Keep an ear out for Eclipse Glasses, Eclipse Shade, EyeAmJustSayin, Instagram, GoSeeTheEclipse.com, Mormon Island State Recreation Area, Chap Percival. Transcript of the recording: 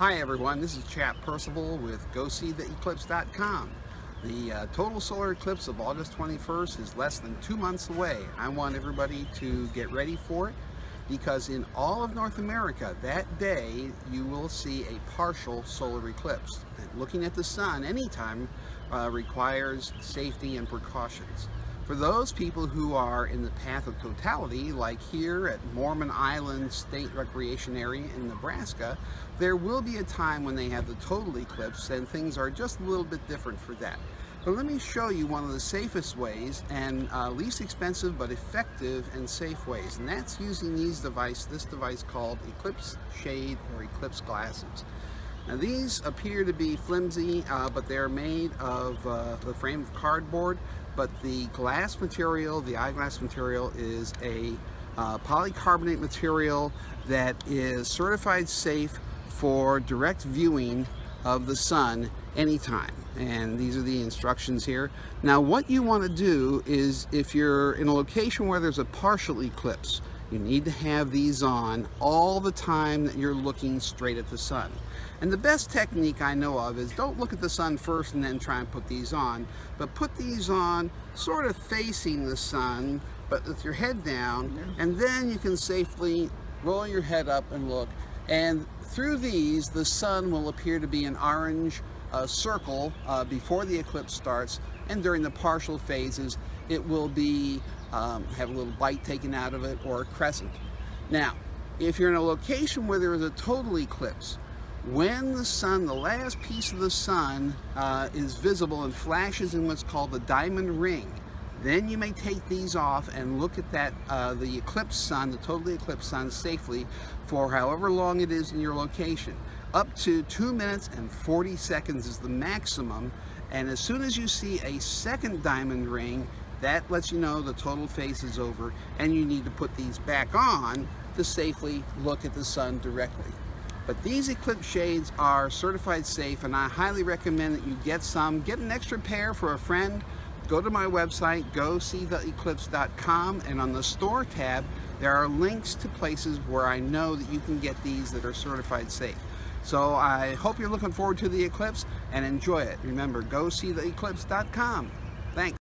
Hi everyone, this is Chap Percival with GoSeeTheEclipse.com. The total solar eclipse of August 21st is less than 2 months away. I want everybody to get ready for it because in all of North America that day you will see a partial solar eclipse. And looking at the sun anytime requires safety and precautions. For those people who are in the path of totality, like here at Mormon Island State Recreation Area in Nebraska, there will be a time when they have the total eclipse, and things are just a little bit different for that. But let me show you one of the safest ways and least expensive but effective and safe ways, and that's using this device called Eclipse Shade or Eclipse Glasses. Now these appear to be flimsy, but they're made of the frame of cardboard, but the glass material, the eyeglass material, is a polycarbonate material that is certified safe for direct viewing of the sun anytime. And these are the instructions here. Now what you want to do is, if you're in a location where there's a partial eclipse, you need to have these on all the time that you're looking straight at the sun. And the best technique I know of is don't look at the sun first and then try and put these on, but put these on sort of facing the sun, but with your head down, and then you can safely roll your head up and look. And through these, the sun will appear to be an orange circle before the eclipse starts, and during the partial phases, it will be have a little bite taken out of it, or a crescent. Now, if you're in a location where there is a total eclipse, when the sun, the last piece of the sun is visible and flashes in what's called the diamond ring, then you may take these off and look at that, the eclipse sun, the totally eclipsed sun, safely for however long it is in your location. Up to 2 minutes and 40 seconds is the maximum, and as soon as you see a second diamond ring, that lets you know the total phase is over and you need to put these back on to safely look at the sun directly. But these Eclipse Shades are certified safe, and I highly recommend that you get some. Get an extra pair for a friend. Go to my website, GoSeeTheEclipse.com, and on the store tab there are links to places where I know that you can get these that are certified safe. So I hope you're looking forward to the eclipse and enjoy it. Remember, GoSeeTheEclipse.com. Thanks.